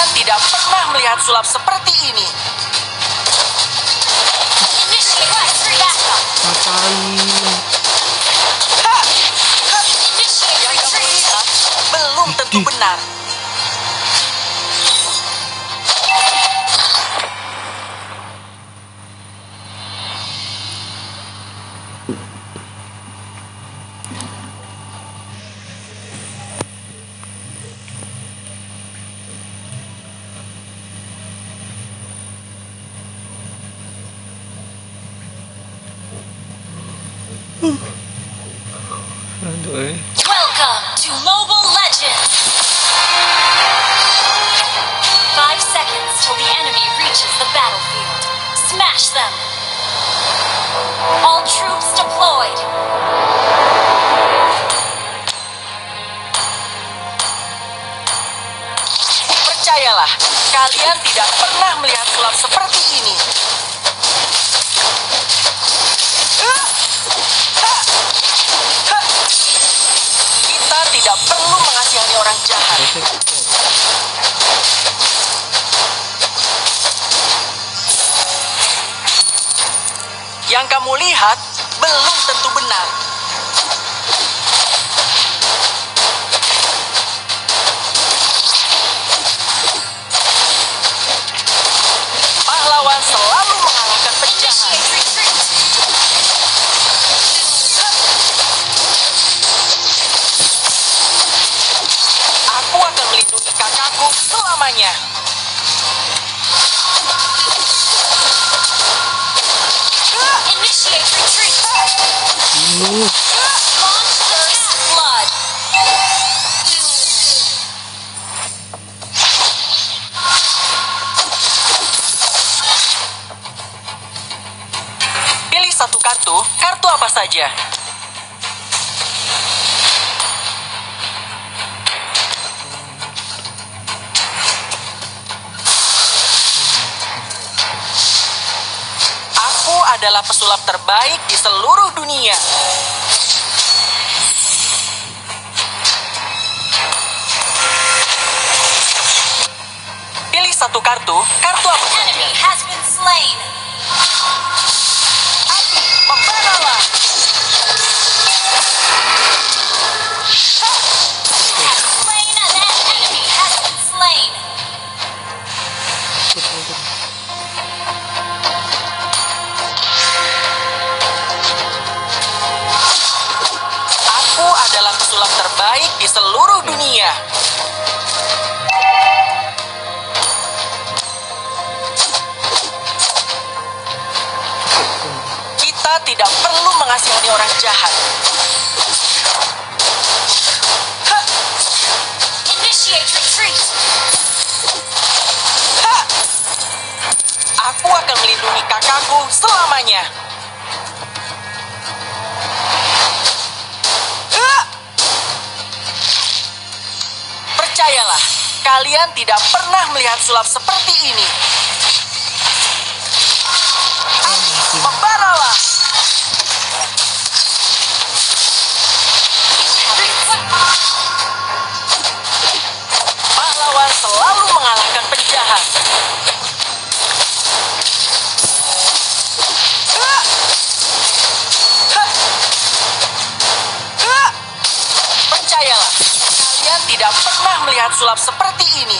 Tidak pernah melihat sulap seperti ini. Yang kamu lihat belum tentu benar. Welcome to Mobile Legends. 5 seconds till the enemy reaches the battlefield. Smash them. All troops deployed. Percayalah, kalian tidak pernah melihat sulap seperti ini. Tidak perlu mengasihani orang jahat. Yang kamu lihat belum tentu benar. Pahlawan selalu mengalahkan penjahat. Selamanya. Initiate retreat. Launch first blood. Pilih satu kartu. Kartu apa saja? Adalah pesulap terbaik di seluruh dunia. Pilih satu kartu. Kartu apa? Enemy has been slain. Api membara. Terbaik di seluruh dunia. Kita tidak perlu mengasihani orang jahat. Initiate retreat. Aku akan melindungi kakakku selamanya. Percayalah, kalian tidak pernah melihat sulap seperti ini. Membaralah. Pahlawan selalu mengalahkan penjahat. Percayalah. Tidak pernah melihat sulap seperti ini.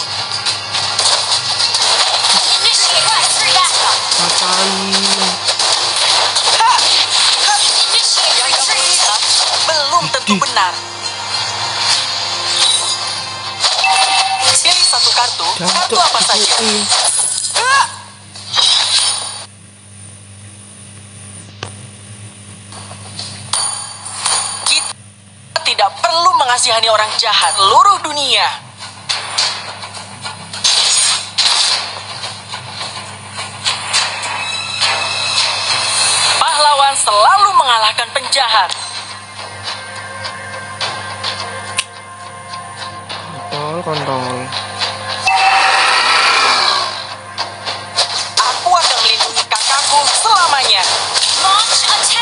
Yang kamu lihat belum tentu benar. Pilih satu kartu. Kartu apa saja? Tidak perlu mengasihani orang jahat seluruh dunia. Pahlawan selalu mengalahkan penjahat. Aku akan melindungi kakakku selamanya. Launch attack.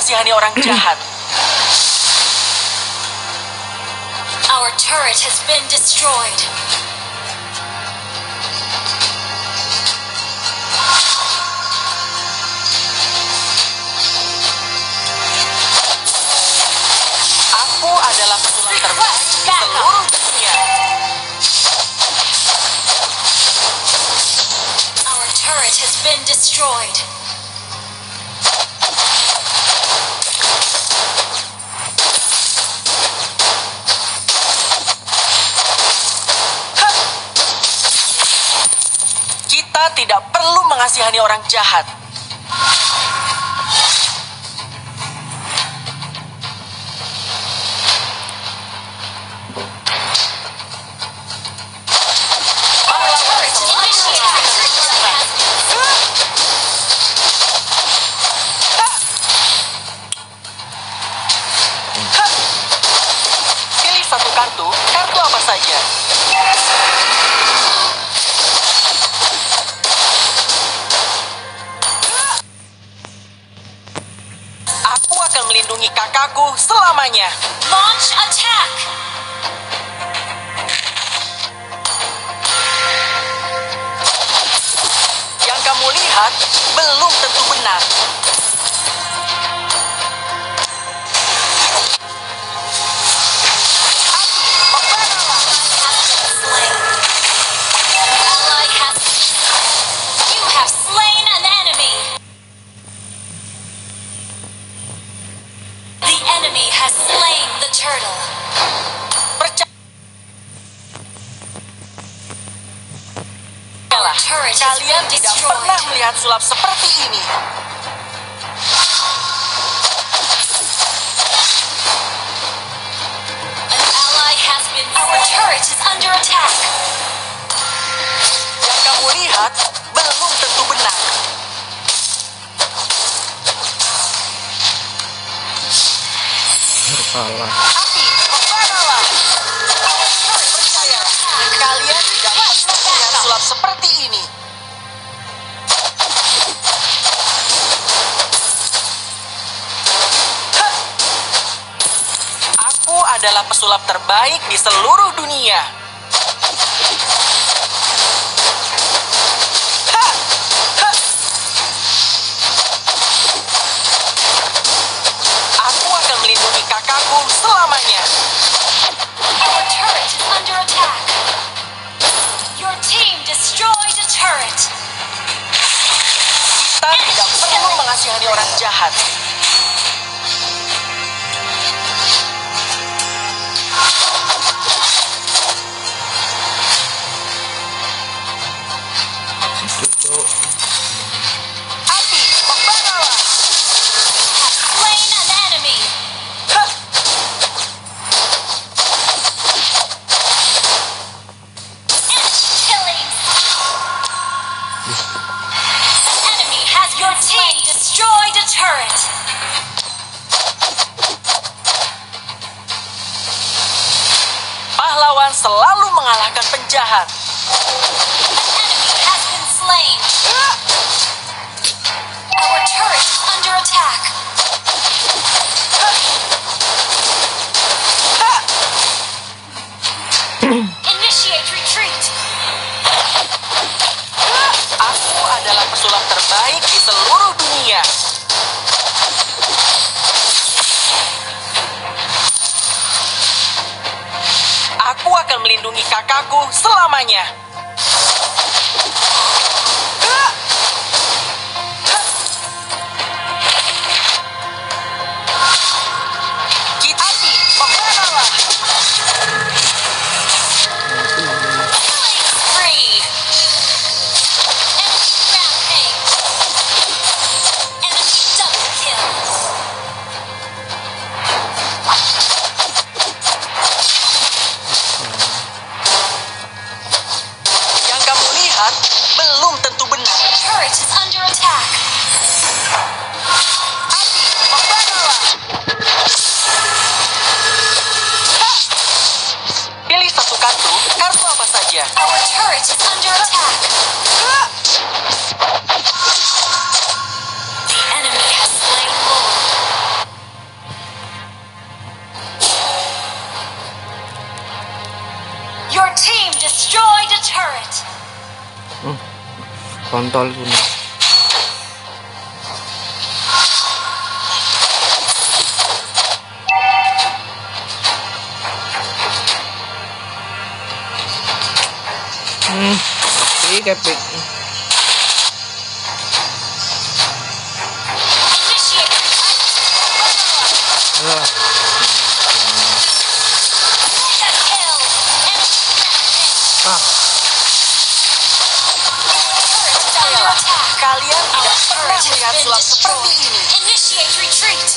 menasihani orang jahat. Our turret has been destroyed. Aku adalah pesulap terbaik di seluruh dunia. Our turret has been destroyed. Tidak perlu mengasihani orang jahat. Pilih satu kartu, kartu apa saja. Melindungi kakakku selamanya. Launch attack. Yang kamu lihat belum tentu benar. Kalian tidak pernah melihat sulap seperti ini. An ally has been... Our turret is under attack. Yang kamu lihat belum tentu benar. Bersalah. Seperti ini. Aku adalah pesulap terbaik di seluruh dunia. Aku akan melindungi kakakku selamanya. Our turret is under attack. Your team destroyed a turret. Kita tidak perlu mengasihani orang jahat. Api pembara. Slain an enemy. Pahlawan selalu mengalahkan penjahat. Our turret is under attack. Initiate retreat. Aku adalah pesulap terbaik di seluruh dunia. Aku akan melindungi kakakku selamanya. Kita memberontak. Free. Enemy rampage. Enemy double kill. Belum tentu benar. The turret is under attack. Api membara. Pilih satu kartu, kartu apa saja. Our turret is under attack. The enemy has slain Lord. Kontol guna. Tapi kepik. Kalian tidak pernah melihat selam seperti ini. Initiate retreat.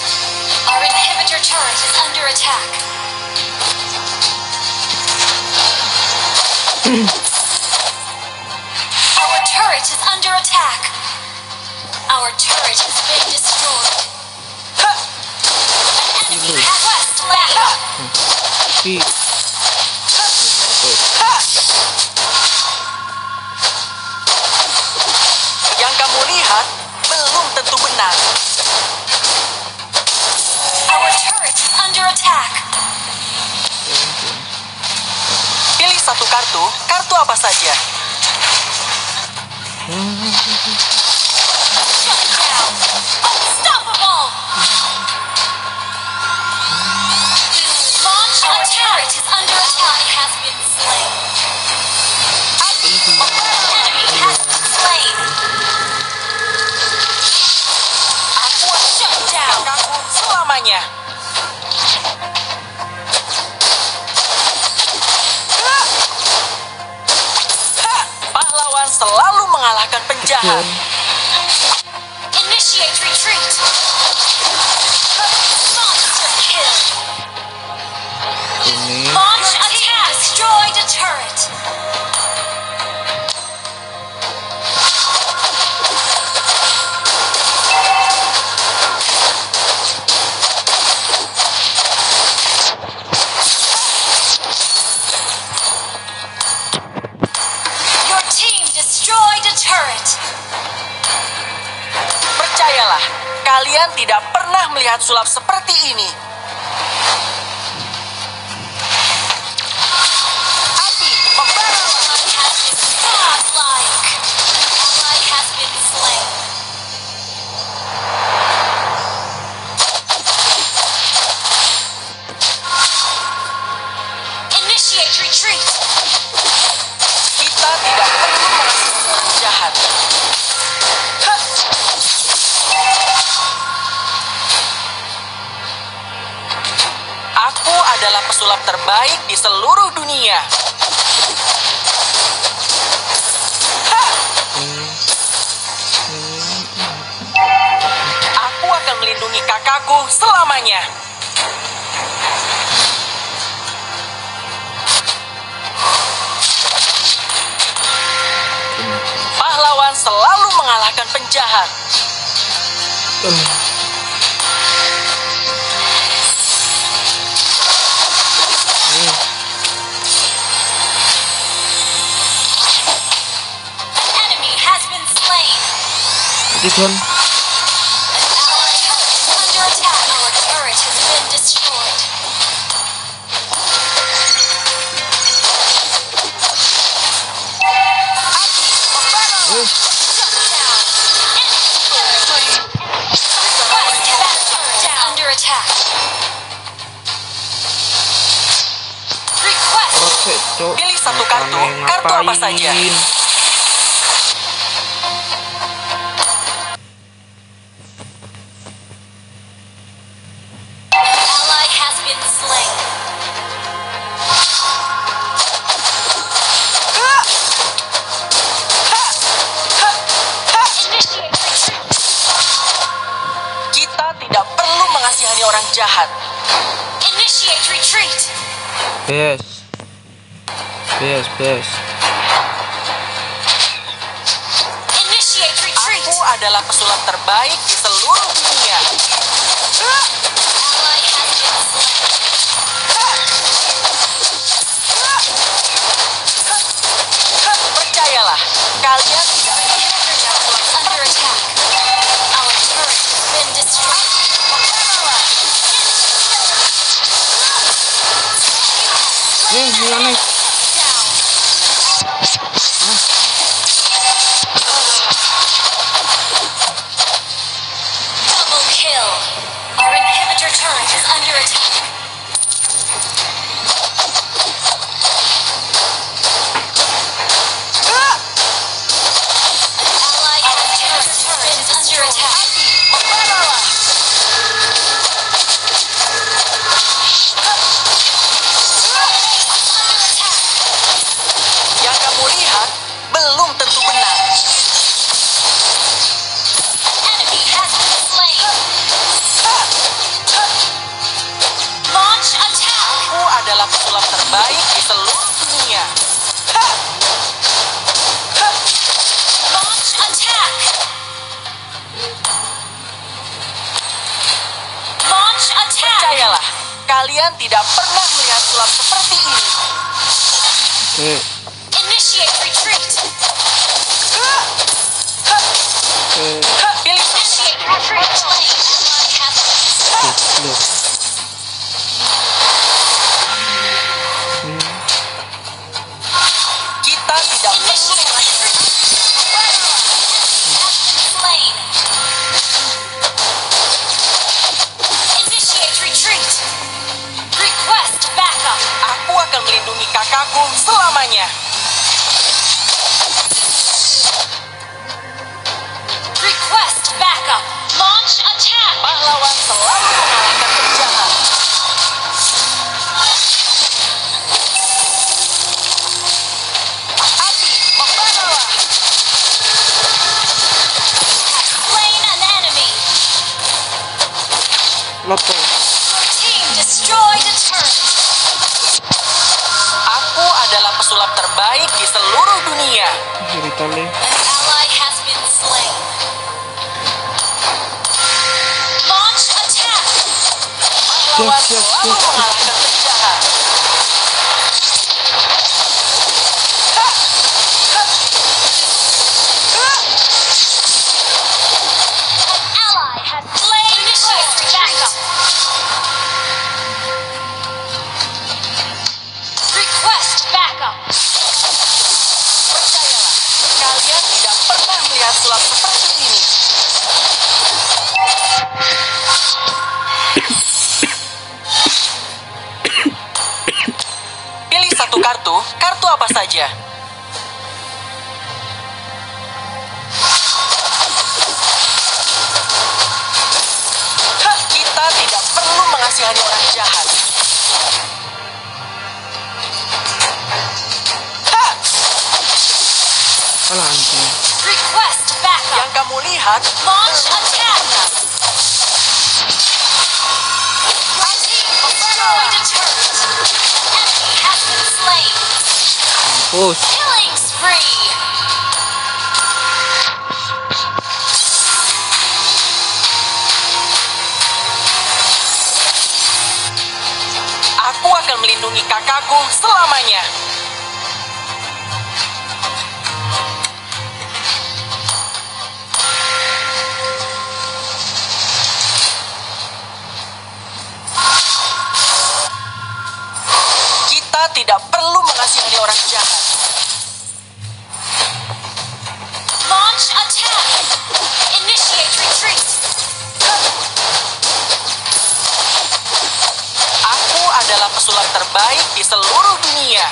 Our inhibitor turret is under attack. Our turret is under attack. Our turret has been destroyed. An enemy has left land. Our turret is under attack. Pilih satu kartu. Kartu apa saja? Shut down. Unstoppable. Launch attack. Our turret is under attack. Has been slain. Enemy has been slain. Selamanya. Pahlawan selalu mengalahkan penjahat. Initiate retreat. Monster kill. Launch attack. Destroy the turret. Percayalah, kalian tidak pernah melihat sulap seperti ini. Api membara. Initiate retreat. Kita tidak perlu melakukan jahat. Adalah pesulap terbaik di seluruh dunia. Aku akan melindungi kakakku selamanya. Pahlawan selalu mengalahkan penjahat. This one. Our turret is under attack. Our turret has been destroyed. Shut down. Enemy turret is under attack. Pilih satu kartu. Kartu apa saja? Orang jahat. Initiate retreat. Yes. Initiate retreat. Aku adalah pesulap terbaik di seluruh dunia. Percayalah, kalian tidak akan terjatuh under attack. Our turret has been destroyed. Ini gimana? tidak pernah melihat sulap seperti ini. Initiate retreat. Initiate retreat. Kita tidak perlu melindungi kakakku selamanya. Request backup. Launch attack. Pahlawan selalu mengalahkan penjahat. Api membara. Slain an enemy. Lopo. Your team destroyed a turret. Adalah pesulap terbaik di seluruh dunia. An ally has been slain. Launch attack. Pahlawan selalu mengalahkan penjahat. An ally has slain. Initiate backup. Sulap seperti ini. Pilih satu kartu. Kartu apa saja? Kita tidak perlu mengasihani orang jahat. Alang. Request backup. Yang kamu lihat, launch attack. My team destroyed a turret. Enemy has been slain. Killing spree. Aku akan melindungi kakakku selamanya. Tidak perlu mengasihani orang jahat. Launch attack. Initiate retreat. Aku adalah pesulap terbaik di seluruh dunia.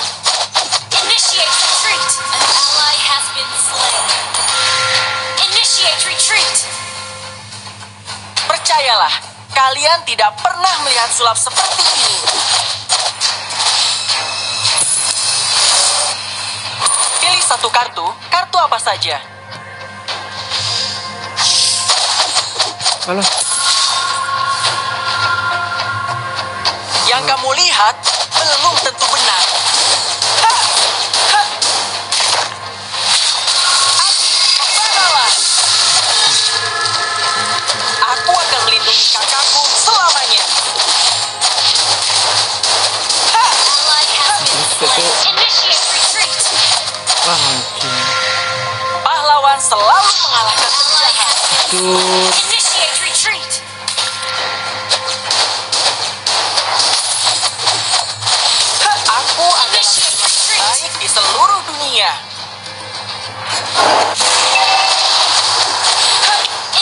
Initiate retreat. An ally has been slain. Initiate retreat. Percayalah, kalian tidak pernah melihat sulap seperti ini. Satu kartu, kartu apa saja? Alah. Yang kamu lihat belum tentu benar. Ha! Ha! Aku akan melindungi kakakku selamanya. Ha! Pahlawan selalu mengalahkan penjahat. Initiate retreat. Aku adalah pesulap terbaik di seluruh dunia.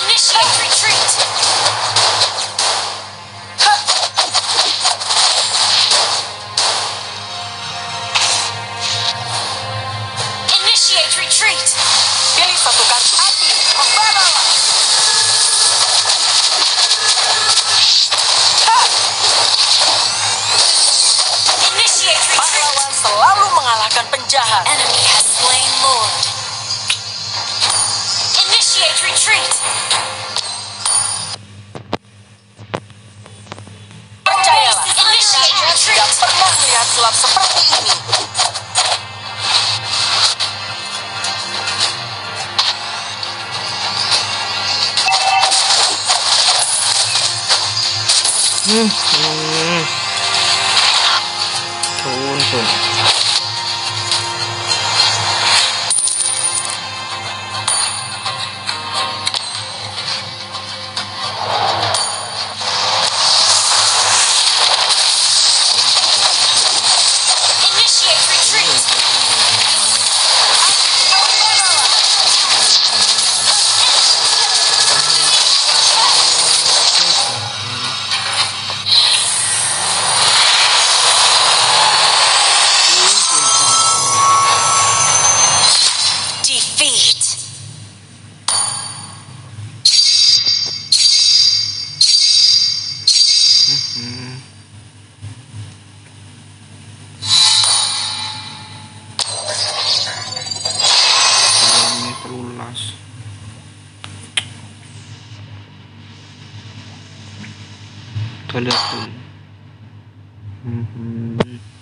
Initiate retreat. Pilih satu kartu. Api membara. Initiate retreat. Pahlawan selalu mengalahkan penjahat. Enemy has slain lord. Initiate retreat. Percayalah, kalian tidak pernah melihat sulap seperti ini. langsung. Kalian